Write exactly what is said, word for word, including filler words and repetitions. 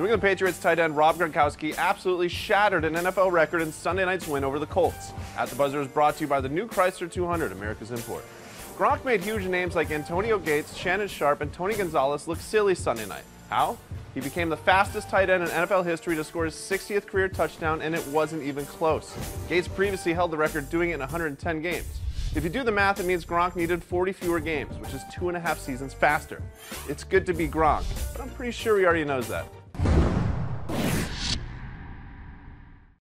New England Patriots tight end Rob Gronkowski absolutely shattered an N F L record in Sunday night's win over the Colts. At the Buzzer is brought to you by the new Chrysler two hundred, America's import. Gronk made huge names like Antonio Gates, Shannon Sharpe, and Tony Gonzalez look silly Sunday night. How? He became the fastest tight end in N F L history to score his sixtieth career touchdown, and it wasn't even close. Gates previously held the record, doing it in one hundred ten games. If you do the math, it means Gronk needed forty fewer games, which is two and a half seasons faster. It's good to be Gronk, but I'm pretty sure he already knows that.